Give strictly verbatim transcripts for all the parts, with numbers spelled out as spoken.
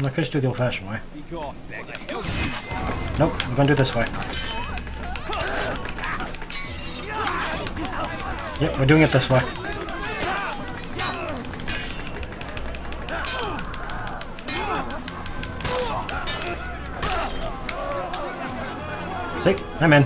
I could just do the old-fashioned way. Nope, I'm gonna do it this way. Yep, we're doing it this way. See? I'm in.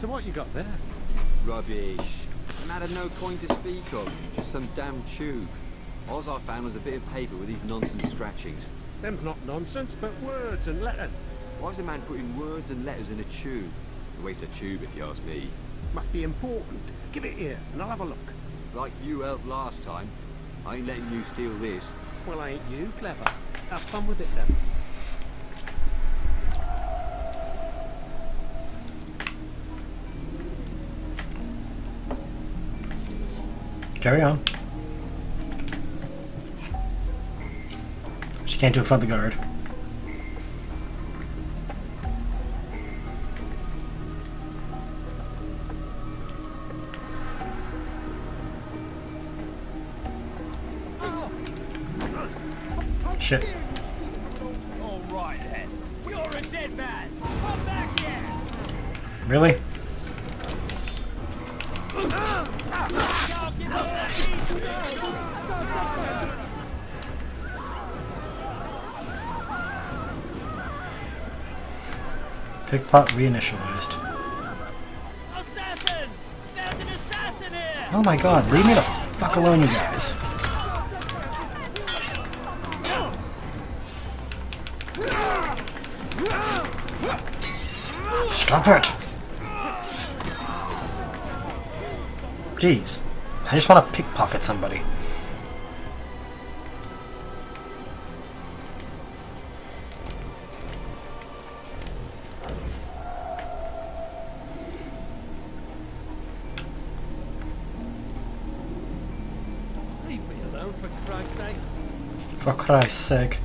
So what you got there? Rubbish. A man had no coin to speak of, just some damn tube. All I found was a bit of paper with these nonsense scratchings. Them's not nonsense, but words and letters. Why is a man putting words and letters in a tube? A waste of tube, if you ask me. Must be important. Give it here, and I'll have a look. Like you helped last time. I ain't letting you steal this. Well, ain't you clever. Have fun with it, then. Carry on. She can't do it in front of the guard. Shit. All right, then. You're a dead man. Come back here. Really? Pickpot reinitialized. Assassin! There's an assassin here! Oh my god, leave me the fuck alone, you guys. Stop it! Jeez. I just want to pickpocket somebody. Leave me alone, for Christ's sake. For Christ's sake.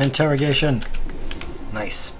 Interrogation. Nice.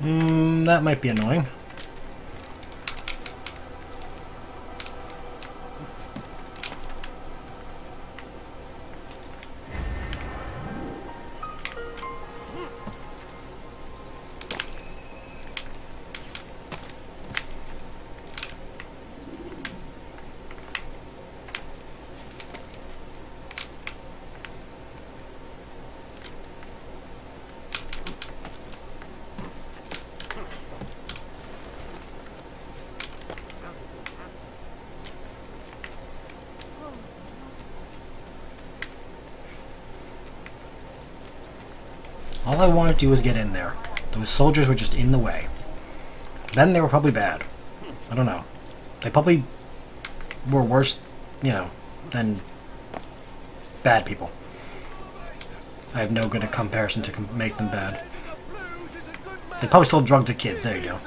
Hmm, that might be annoying. All I wanted to do was get in there. Those soldiers were just in the way. Then they were probably bad. I don't know. They probably were worse, you know, than bad people. I have no good comparison to com make them bad. They probably sold drugs to kids. There you go.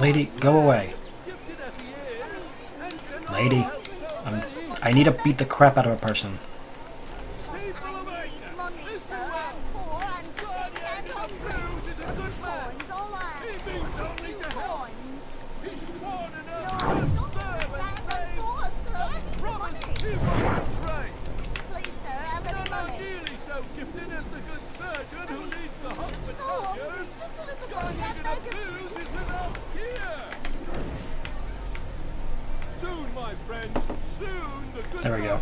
Lady, go away. Lady, I'm, I need to beat the crap out of a person. There we go.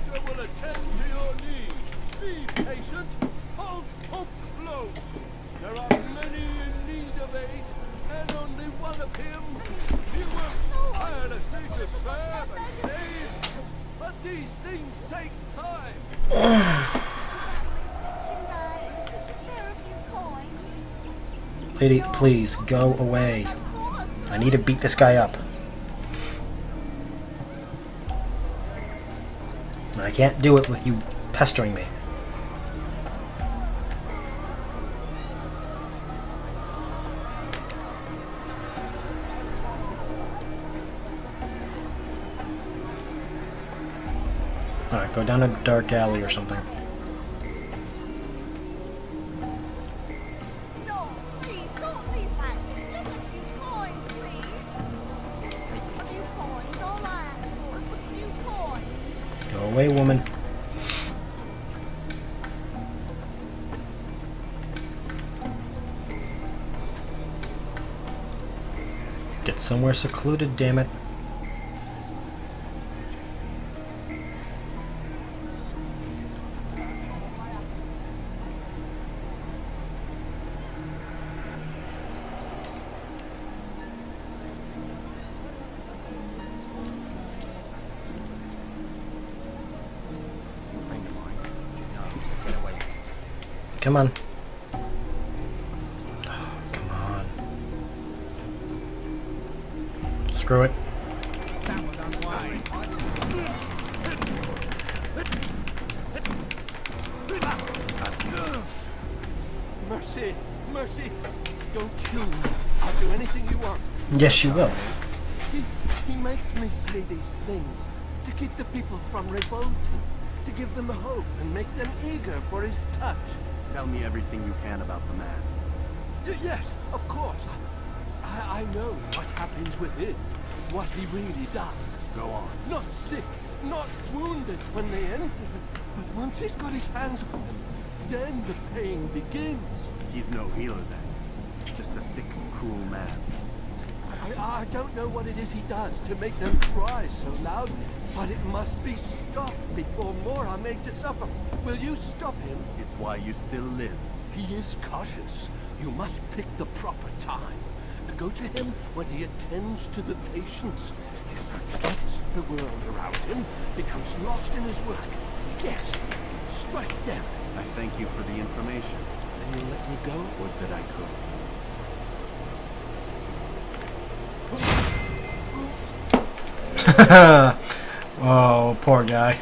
There are many in need of aid, and only one of him. He works tirelessly to serve and save, but these things take time. Lady, please go away. I need to beat this guy up. I can't do it with you pestering me. Alright, go down a dark alley or something. Away, woman. Get somewhere secluded, damn it. Come on. Oh, come on. Screw it. Mercy, mercy. Don't kill me. I'll do anything you want. Yes, you will. He, he makes me say these things to keep the people from revolting, to give them hope and make them eager for his touch. Tell me everything you can about the man. Y yes, of course. I, I know what happens with him, what he really does. Go on. Not sick, not wounded when they enter, but once he's got his hands on them, then the pain begins. He's no healer then, just a sick, cruel man. I, I don't know what it is he does to make them cry so loud, but it must be stopped before more are made to suffer. Will you stop him? It's why you still live. He is cautious. You must pick the proper time. Go to him when he attends to the patients. He forgets the world around him, becomes lost in his work. Yes, strike them. I thank you for the information. Then you'll let me go? Would that I could. Oh, poor guy.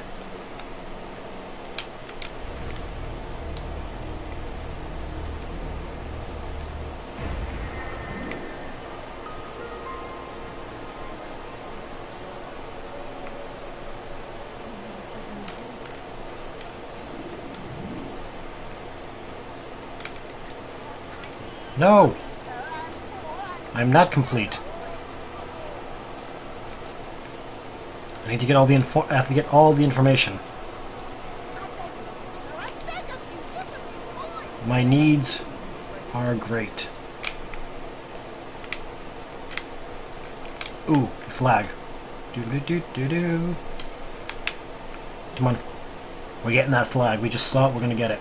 No, I'm not complete. I need to get all the info I have to get all the information. My needs are great. Ooh, flag. Do do do do do. Come on, we're getting that flag. We just saw it. We're gonna get it.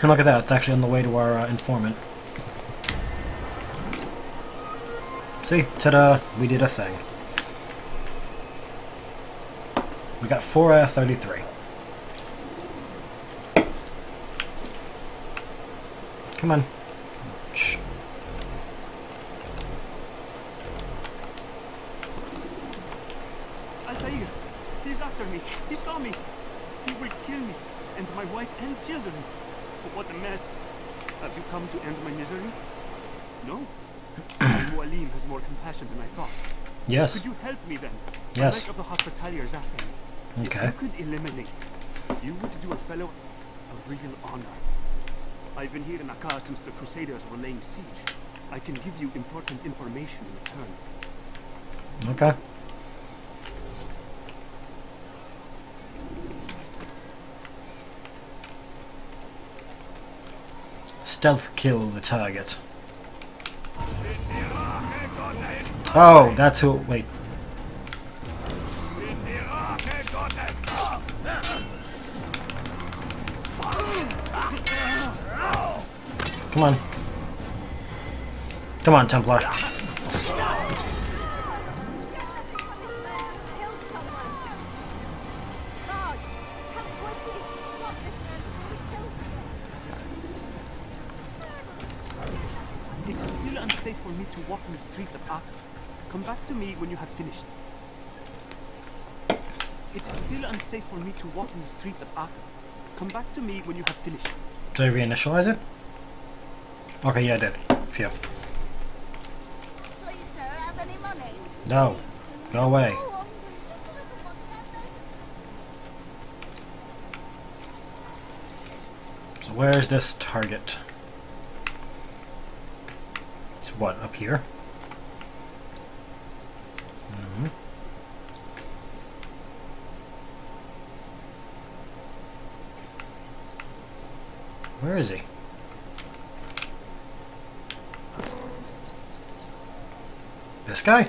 And look at that. It's actually on the way to our uh, informant. See, ta-da, we did a thing. We got four out of thirty-three. Come on. Shh. Altair, he's after me. He saw me. He will kill me, and my wife and children. Oh, what a mess. Have you come to end my misery? No. Al Mualim has more compassion than I thought. Yes. Could you help me then? Yes. The of the Hospitaller is after me. Okay. If you could eliminate, you would do a fellow a real honor. I've been here in Akka since the Crusaders were laying siege. I can give you important information in return. Okay. Stealth kill the target. Oh, that's who. Wait. Come on. Come on, Templar. Walk in the streets of Akka. Come back to me when you have finished. Did I reinitialize it? Okay, yeah, I did. Phew. No. Go away. So where is this target? It's what, up here? Mm-hmm. Where is he? This guy?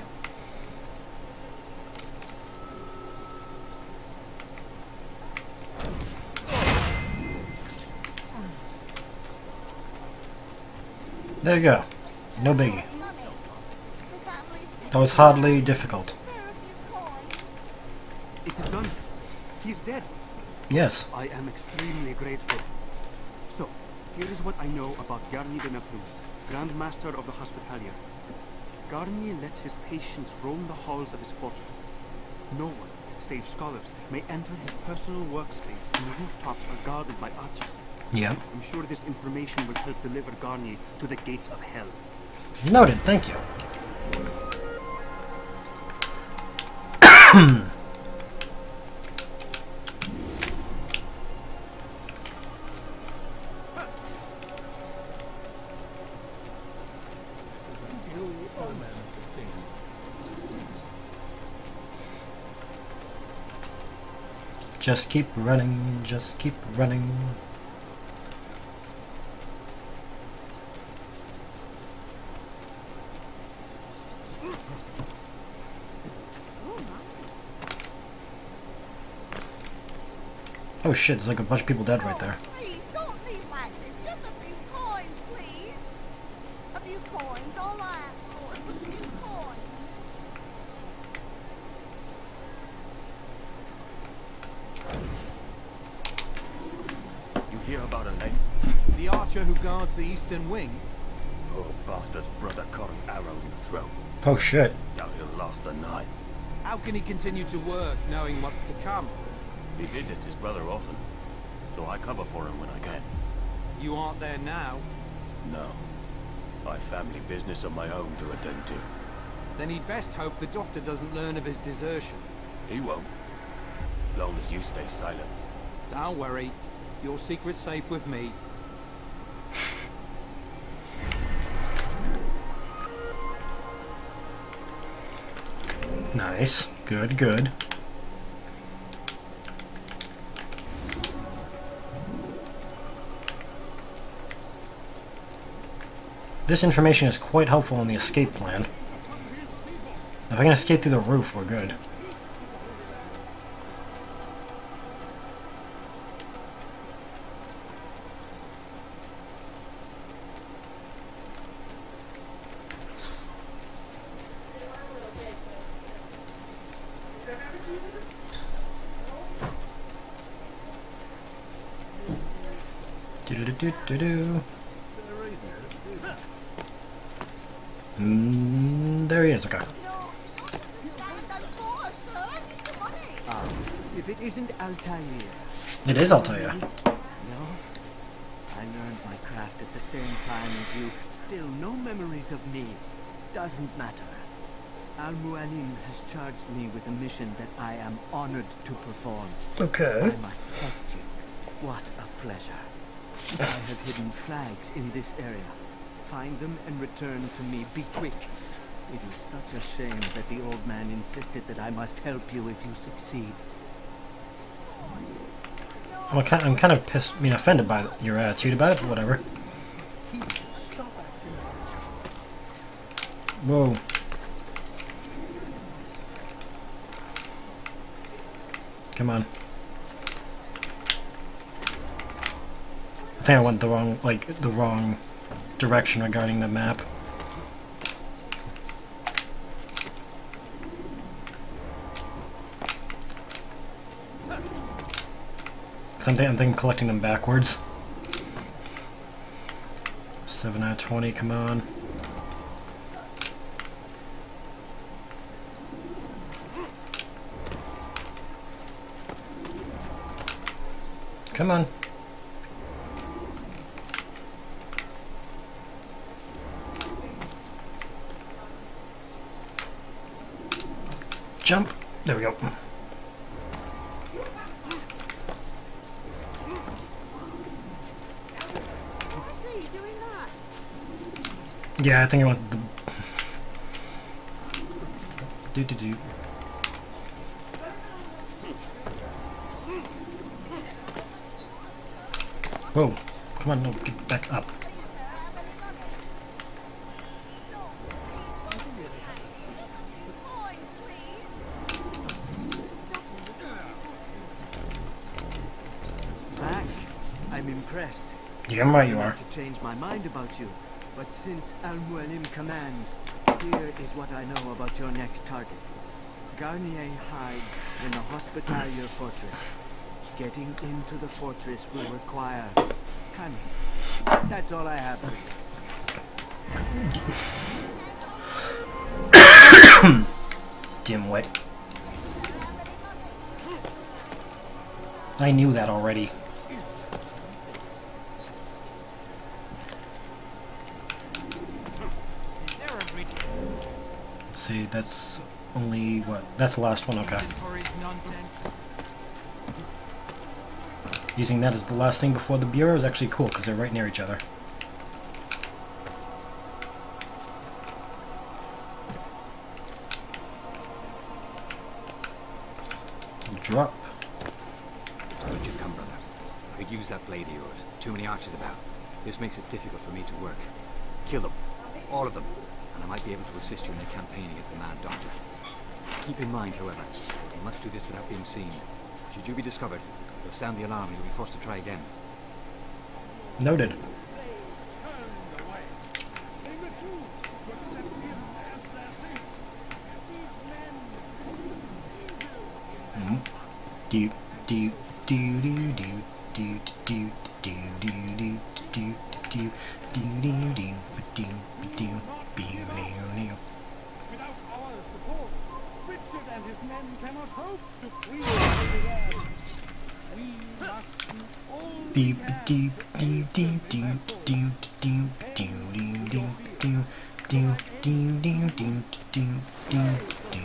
There you go. No biggie. That was hardly difficult. It is done. He is dead. Yes. I am extremely grateful. Here is what I know about Garnier de Naplouse, Grand Master of the Hospitaller. Garnier let his patients roam the halls of his fortress. No one, save scholars, may enter his personal workspace, and the rooftops are guarded by archers. Yeah. I'm sure this information will help deliver Garnier to the gates of hell. Noted, thank you. Just keep running, just keep running. Oh shit, there's like a bunch of people dead right there. The eastern wing. Poor bastard's brother caught an arrow in the throat. Oh shit. Now he'll last the night. How can he continue to work knowing what's to come? He visits his brother often, so I cover for him when I can. You aren't there now? No. I have family business of my own to attend to. Then he'd best hope the doctor doesn't learn of his desertion. He won't. Long as you stay silent. Don't worry. Your secret's safe with me. Nice. Good, good. This information is quite helpful in the escape plan. If I can escape through the roof, we're good. Do do do. Mm, there he is. Okay. Um, if it isn't Altair. It is Altair. No, I learned my craft at the same time as you. Still, no memories of me. Doesn't matter. Al Mualim has charged me with a mission that I am honored to perform. Okay. I must test you. What a pleasure. I have hidden flags in this area. Find them and return to me. Be quick. It is such a shame that the old man insisted that I must help you if you succeed. I'm kind of, I'm kind of pissed, I mean, offended by your attitude about it, but whatever. Whoa. Come on. think I went the wrong, like, the wrong direction regarding the map. I'm thinking, I'm thinking collecting them backwards. seven out of twenty, come on. Come on. Jump. There we go. Yeah, I think I want the... do do do. Whoa, come on, no, get back up. Back. I'm impressed. Yeah, right you are. I have to change my mind about you. But since Al Mualim commands, here is what I know about your next target. Garnier hides in the Hospitaller fortress. Getting into the fortress will require cunning. That's all I have for you. Dimwit. I knew that already. See, that's only what? That's the last one, okay. Using that as the last thing before the bureau is actually cool because they're right near each other. Drop. Where'd you come, brother? I could use that blade of yours. Too many archers about. This makes it difficult for me to work. Kill them. All of them. I might be able to assist you in the campaign against the Mad Doctor. Keep in mind, however, you must do this without being seen. Should you be discovered, you'll sound the alarm and you'll be forced to try again. Noted. Mm-hmm. Do do do do do do do do do do do do do do do do. Without our support, Richard and his men cannot hope to free the world. We must do all we can to do. Do do do do do do do do do do do do.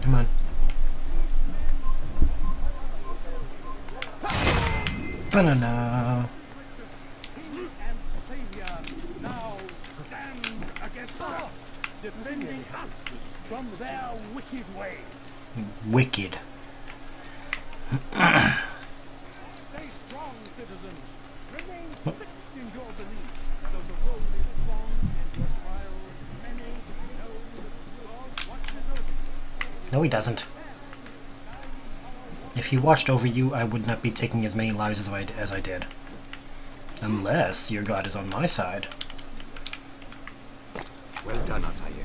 Come on. Banana. Now stand against us, defending us from their wicked ways. Wicked. No, he doesn't. If he watched over you, I would not be taking as many lives as I, as I did. Unless your god is on my side. Well done, Altair.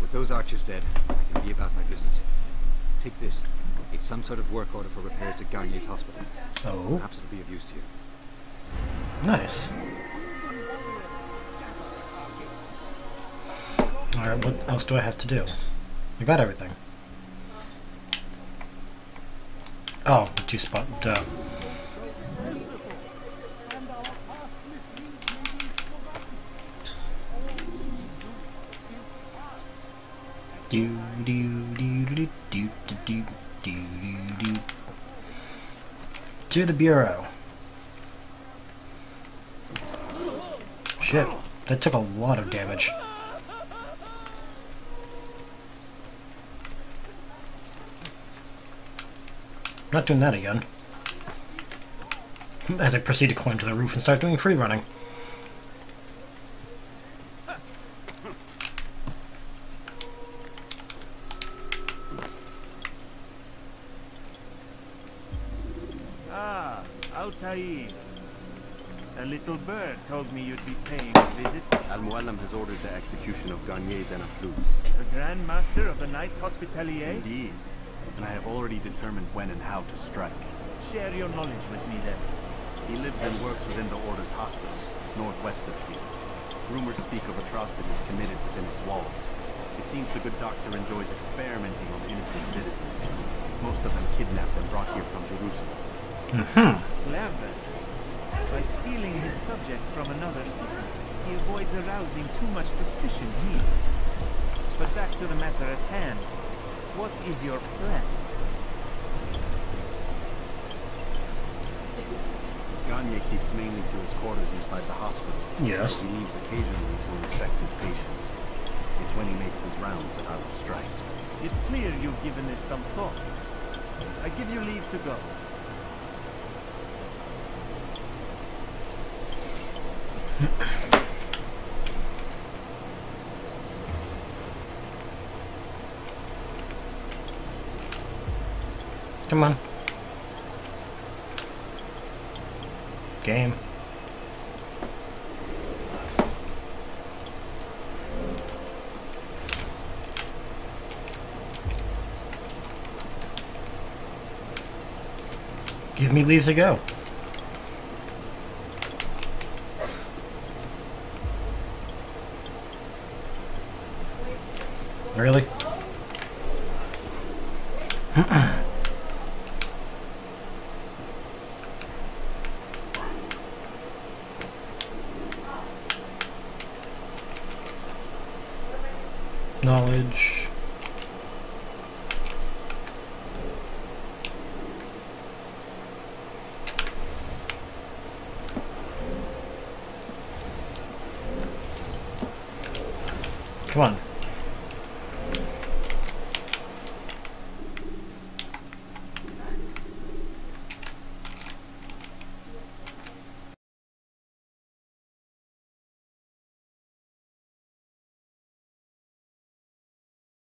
With those archers dead, I can be about my business. Take this. It's some sort of work order for repairs to Garnier's hospital. Oh. Perhaps it'll be of use to you. Nice. Alright, what else do I have to do? I got everything. Oh, two spot. Duh. Do do do do do do do do. To the bureau. Shit, that took a lot of damage. Not doing that again. As I proceed to climb to the roof and start doing free running. Ah, Altair. A little bird told me you'd be paying a visit. Al Mualim has ordered the execution of Garnier de Naplouse. The Grand Master of the Knights Hospitaller? Indeed. And I have already determined when and how to strike. Share your knowledge with me then. He lives and works within the Order's hospital, northwest of here. Rumors speak of atrocities committed within its walls. It seems the good doctor enjoys experimenting on innocent citizens. Most of them kidnapped and brought here from Jerusalem. Mm-hmm. Clever. By stealing his subjects from another city, he avoids arousing too much suspicion here. But back to the matter at hand. What is your plan? Garnier keeps mainly to his quarters inside the hospital. Yes. He leaves occasionally to inspect his patients. It's when he makes his rounds that I will strike. It's clear you've given this some thought. I give you leave to go. Come on. Game. Give me leave to go. Really? Knowledge. Come on.